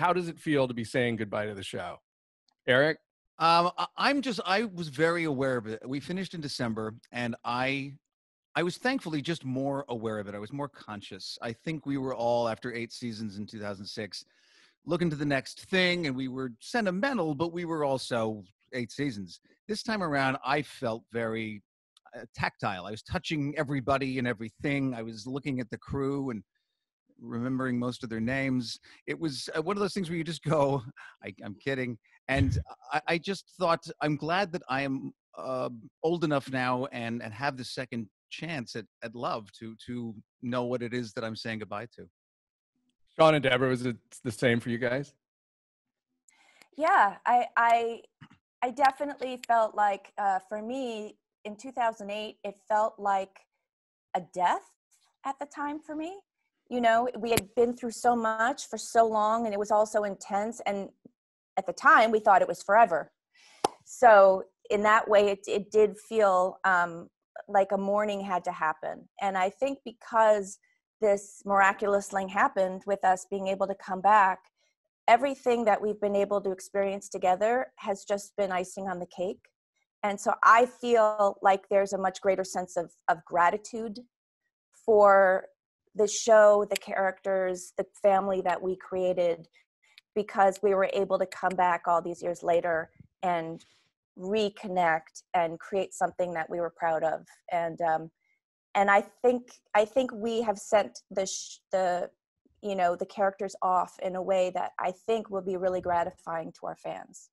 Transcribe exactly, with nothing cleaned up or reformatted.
how does it feel to be saying goodbye to the show? Eric? Um, I'm just, I was very aware of it. We finished in December, and I, I was thankfully just more aware of it. I was more conscious. I think we were all, after eight seasons in two thousand six, looking to the next thing, and we were sentimental, but we were also eight seasons. This time around, I felt very uh, tactile. I was touching everybody and everything. I was looking at the crew and remembering most of their names. It was uh, one of those things where you just go, I, I'm kidding. And I, I just thought, I'm glad that I am uh, old enough now and, and have the second chance at, at love to, to know what it is that I'm saying goodbye to. Sean and Debra, was it the same for you guys? Yeah, I, I, I definitely felt like, uh, for me, in two thousand eight, it felt like a death at the time for me. You know, we had been through so much for so long, and it was all so intense, and at the time, we thought it was forever. So in that way, it, it did feel um, like a mourning had to happen. And I think because this miraculous thing happened with us being able to come back, everything that we've been able to experience together has just been icing on the cake. And so I feel like there's a much greater sense of, of gratitude for the show, the characters, the family that we created, because we were able to come back all these years later and reconnect and create something that we were proud of. And um, and I think I think we have sent the sh the you know the characters off in a way that I think will be really gratifying to our fans.